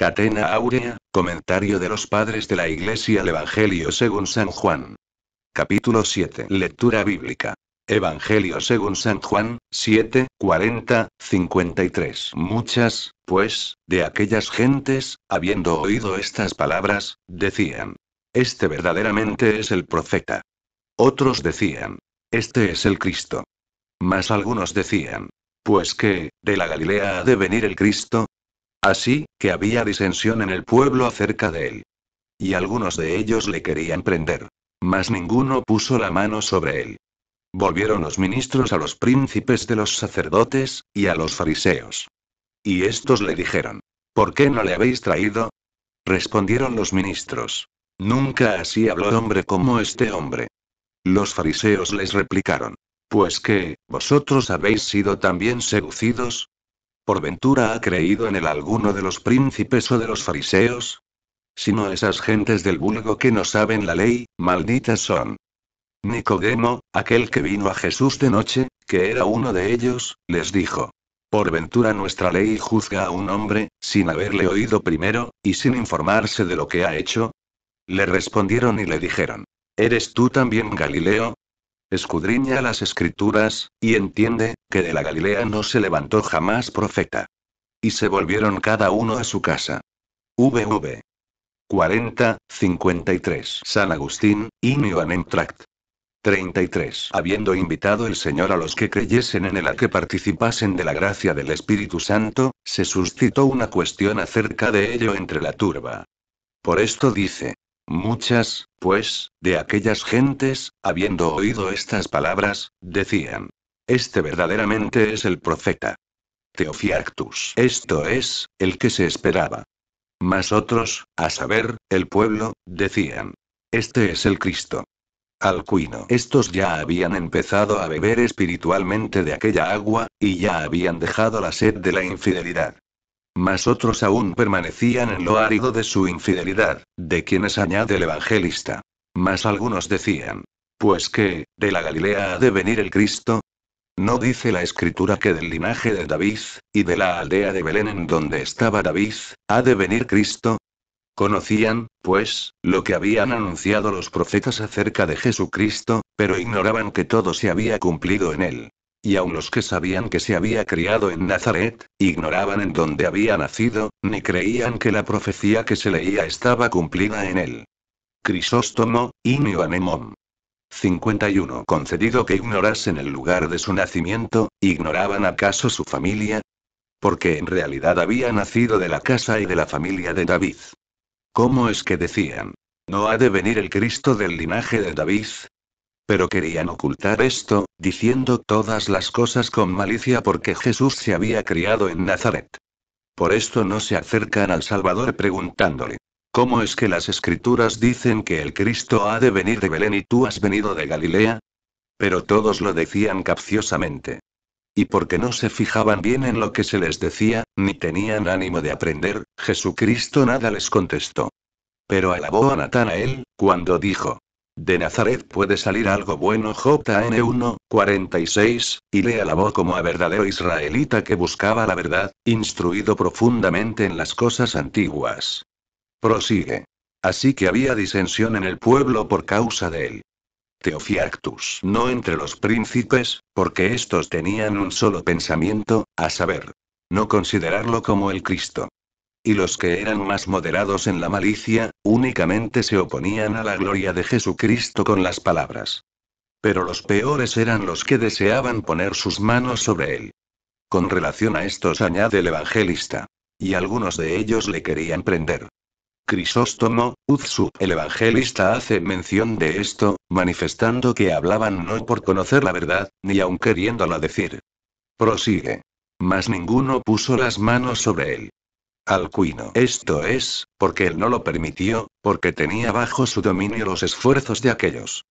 Catena Aurea, comentario de los padres de la Iglesia al Evangelio según San Juan. Capítulo 7. Lectura bíblica. Evangelio según San Juan, 7, 40, 53. Muchas, pues, de aquellas gentes, habiendo oído estas palabras, decían: este verdaderamente es el profeta. Otros decían: este es el Cristo. Mas algunos decían: pues que, de la Galilea ha de venir el Cristo. Así, que había disensión en el pueblo acerca de él. Y algunos de ellos le querían prender, mas ninguno puso la mano sobre él. Volvieron los ministros a los príncipes de los sacerdotes, y a los fariseos. Y estos le dijeron: ¿por qué no le habéis traído? Respondieron los ministros: nunca así habló hombre como este hombre. Los fariseos les replicaron: pues que, vosotros habéis sido también seducidos. ¿Por ventura ha creído en él alguno de los príncipes o de los fariseos? Sino esas gentes del vulgo que no saben la ley, malditas son. Nicodemo, aquel que vino a Jesús de noche, que era uno de ellos, les dijo: ¿por ventura nuestra ley juzga a un hombre, sin haberle oído primero, y sin informarse de lo que ha hecho? Le respondieron y le dijeron: ¿eres tú también Galileo? Escudriña las escrituras, y entiende, que de la Galilea no se levantó jamás profeta. Y se volvieron cada uno a su casa. Vv. 40, 53. San Agustín, Inioanem Tract. 33. Habiendo invitado el Señor a los que creyesen en él a que participasen de la gracia del Espíritu Santo, se suscitó una cuestión acerca de ello entre la turba. Por esto dice: muchas, pues, de aquellas gentes, habiendo oído estas palabras, decían: este verdaderamente es el profeta. Teofilacto, esto es, el que se esperaba. Mas otros, a saber, el pueblo, decían: este es el Cristo. Alcuino. Estos ya habían empezado a beber espiritualmente de aquella agua, y ya habían dejado la sed de la infidelidad. Mas otros aún permanecían en lo árido de su infidelidad, de quienes añade el evangelista. Mas algunos decían: pues que, de la Galilea ha de venir el Cristo. ¿No dice la escritura que del linaje de David, y de la aldea de Belén en donde estaba David, ha de venir Cristo? Conocían, pues, lo que habían anunciado los profetas acerca de Jesucristo, pero ignoraban que todo se había cumplido en él. Y aun los que sabían que se había criado en Nazaret, ignoraban en dónde había nacido, ni creían que la profecía que se leía estaba cumplida en él. Crisóstomo, Inioanemom. 51. Concedido que ignorasen el lugar de su nacimiento, ¿ignoraban acaso su familia? Porque en realidad había nacido de la casa y de la familia de David. ¿Cómo es que decían: no ha de venir el Cristo del linaje de David? Pero querían ocultar esto, diciendo todas las cosas con malicia porque Jesús se había criado en Nazaret. Por esto no se acercan al Salvador preguntándole: ¿cómo es que las escrituras dicen que el Cristo ha de venir de Belén y tú has venido de Galilea? Pero todos lo decían capciosamente. Y porque no se fijaban bien en lo que se les decía, ni tenían ánimo de aprender, Jesucristo nada les contestó. Pero alabó a Natanael, cuando dijo: de Nazaret puede salir algo bueno. Jn 1, 46, y le alabó como a verdadero israelita que buscaba la verdad, instruido profundamente en las cosas antiguas. Prosigue. Así que había disensión en el pueblo por causa de él. Teofilactus. No entre los príncipes, porque estos tenían un solo pensamiento, a saber, no considerarlo como el Cristo. Y los que eran más moderados en la malicia, únicamente se oponían a la gloria de Jesucristo con las palabras. Pero los peores eran los que deseaban poner sus manos sobre él. Con relación a estos añade el evangelista: y algunos de ellos le querían prender. Crisóstomo, Uzsub. El evangelista hace mención de esto, manifestando que hablaban no por conocer la verdad, ni aun queriéndola decir. Prosigue. Mas ninguno puso las manos sobre él. Alcuino. Esto es, porque él no lo permitió, porque tenía bajo su dominio los esfuerzos de aquellos.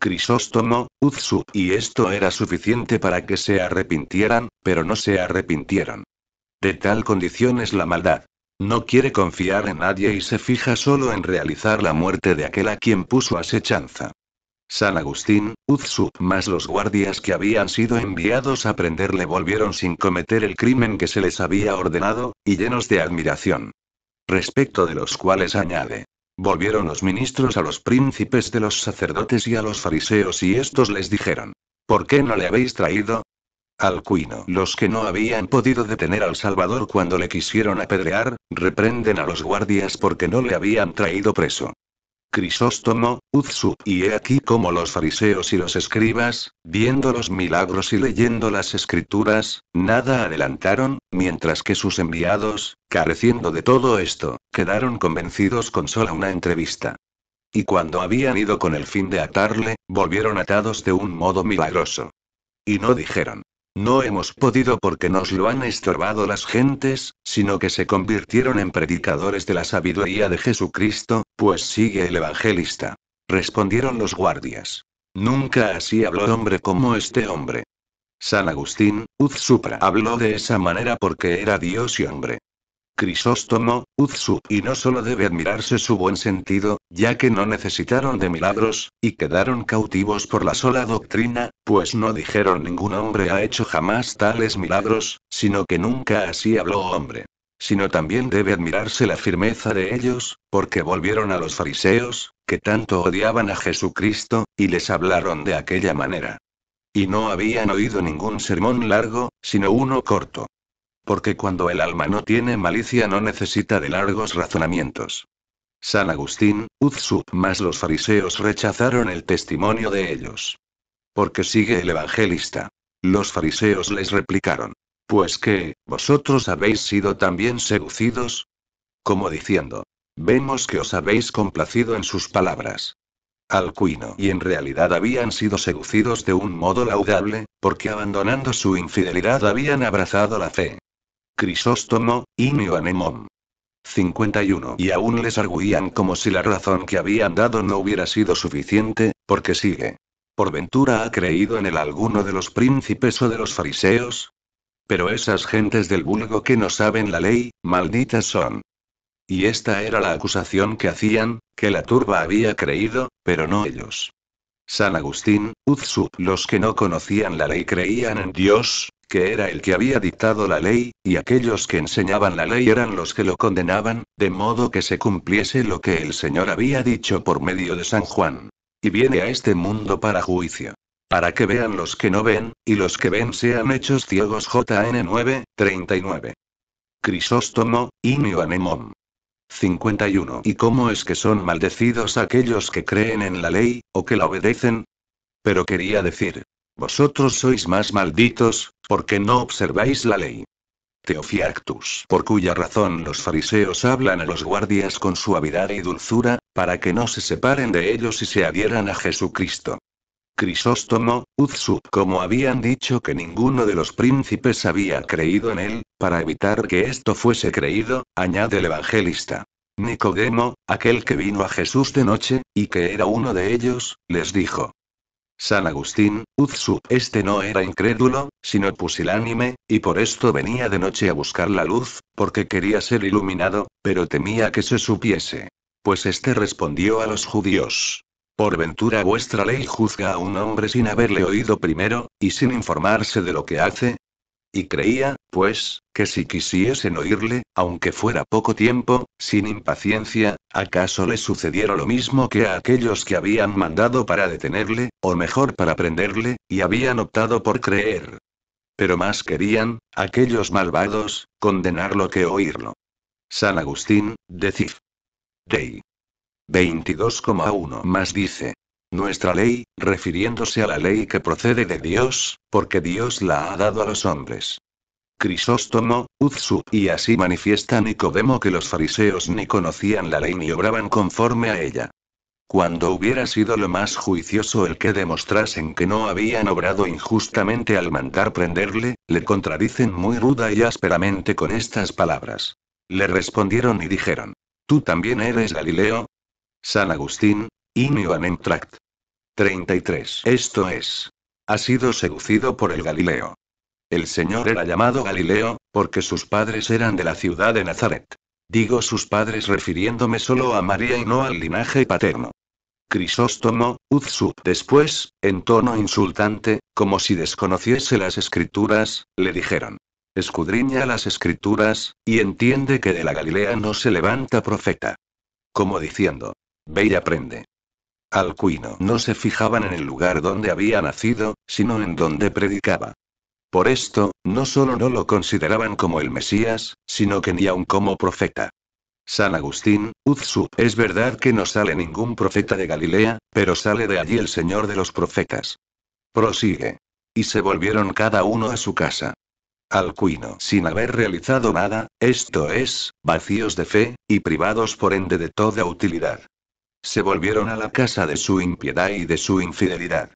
Crisóstomo, Uzsub. Y esto era suficiente para que se arrepintieran, pero no se arrepintieron. De tal condición es la maldad. No quiere confiar en nadie y se fija solo en realizar la muerte de aquel a quien puso asechanza. San Agustín, Uzsub. Mas los guardias que habían sido enviados a prenderle volvieron sin cometer el crimen que se les había ordenado, y llenos de admiración. respecto de los cuales añade: volvieron los ministros a los príncipes de los sacerdotes y a los fariseos y estos les dijeron: ¿por qué no le habéis traído? Alcuino. Los que no habían podido detener al Salvador cuando le quisieron apedrear, reprenden a los guardias porque no le habían traído preso. Crisóstomo, Uzzu. Y he aquí como los fariseos y los escribas, viendo los milagros y leyendo las escrituras, nada adelantaron, mientras que sus enviados, careciendo de todo esto, quedaron convencidos con sola una entrevista. Y cuando habían ido con el fin de atarle, volvieron atados de un modo milagroso. Y no dijeron: no hemos podido porque nos lo han estorbado las gentes, sino que se convirtieron en predicadores de la sabiduría de Jesucristo, pues sigue el evangelista. Respondieron los guardias: nunca así habló hombre como este hombre. San Agustín, Uzzu. Habló de esa manera porque era Dios y hombre. Crisóstomo, Uzzu. Y no solo debe admirarse su buen sentido, ya que no necesitaron de milagros, y quedaron cautivos por la sola doctrina, pues no dijeron: ningún hombre ha hecho jamás tales milagros, sino que nunca así habló hombre. Sino también debe admirarse la firmeza de ellos, porque volvieron a los fariseos, que tanto odiaban a Jesucristo, y les hablaron de aquella manera. Y no habían oído ningún sermón largo, sino uno corto. Porque cuando el alma no tiene malicia no necesita de largos razonamientos. San Agustín, Uzzu. Mas los fariseos rechazaron el testimonio de ellos. Porque sigue el evangelista. Los fariseos les replicaron: pues que, vosotros habéis sido también seducidos. Como diciendo: vemos que os habéis complacido en sus palabras. Alcuino. Y en realidad habían sido seducidos de un modo laudable, porque abandonando su infidelidad habían abrazado la fe. Crisóstomo, Inio Anemón. 51. Y aún les arguían como si la razón que habían dado no hubiera sido suficiente, porque sigue: ¿por ventura ha creído en él alguno de los príncipes o de los fariseos? Pero esas gentes del vulgo que no saben la ley, malditas son. Y esta era la acusación que hacían, que la turba había creído, pero no ellos. San Agustín, Uzzu. Los que no conocían la ley creían en Dios, que era el que había dictado la ley, y aquellos que enseñaban la ley eran los que lo condenaban, de modo que se cumpliese lo que el Señor había dicho por medio de San Juan: y viene a este mundo para juicio, para que vean los que no ven, y los que ven sean hechos ciegos. Jn 9, 39. Crisóstomo, Inio Anemón. 51. ¿Y cómo es que son maldecidos aquellos que creen en la ley, o que la obedecen? Pero quería decir: vosotros sois más malditos, porque no observáis la ley. Teofilactus. Por cuya razón los fariseos hablan a los guardias con suavidad y dulzura, para que no se separen de ellos y se adhieran a Jesucristo. Crisóstomo, Uzzu. Como habían dicho que ninguno de los príncipes había creído en él, para evitar que esto fuese creído, añade el evangelista: Nicodemo, aquel que vino a Jesús de noche, y que era uno de ellos, les dijo. San Agustín, Uzzu. Este no era incrédulo, sino pusilánime, y por esto venía de noche a buscar la luz, porque quería ser iluminado, pero temía que se supiese. Pues este respondió a los judíos: ¿por ventura vuestra ley juzga a un hombre sin haberle oído primero, y sin informarse de lo que hace? Y creía, pues, que si quisiesen oírle, aunque fuera poco tiempo, sin impaciencia, ¿acaso le sucediera lo mismo que a aquellos que habían mandado para detenerle, o mejor para prenderle, y habían optado por creer? Pero más querían, aquellos malvados, condenarlo que oírlo. San Agustín, Decif. Dei. 22,1. Más dice: nuestra ley, refiriéndose a la ley que procede de Dios, porque Dios la ha dado a los hombres. Crisóstomo, Uzzu. Y así manifiesta Nicodemo que los fariseos ni conocían la ley ni obraban conforme a ella. Cuando hubiera sido lo más juicioso el que demostrasen que no habían obrado injustamente al mandar prenderle, le contradicen muy ruda y ásperamente con estas palabras. Le respondieron y dijeron: ¿tú también eres Galileo? San Agustín, Inio Anem Tract. 33. Esto es: ha sido seducido por el Galileo. El Señor era llamado Galileo, porque sus padres eran de la ciudad de Nazaret. Digo sus padres refiriéndome solo a María y no al linaje paterno. Crisóstomo, Uzzu. Después, en tono insultante, como si desconociese las escrituras, le dijeron: escudriña las escrituras, y entiende que de la Galilea no se levanta profeta. Como diciendo, ve y aprende. Alcuino no se fijaban en el lugar donde había nacido, sino en donde predicaba. Por esto, no solo no lo consideraban como el Mesías, sino que ni aun como profeta. San Agustín, Udsub. Es verdad que no sale ningún profeta de Galilea, pero sale de allí el Señor de los profetas. Prosigue. Y se volvieron cada uno a su casa. Alcuino, sin haber realizado nada, esto es, vacíos de fe, y privados por ende de toda utilidad. Se volvieron a la casa de su impiedad y de su infidelidad.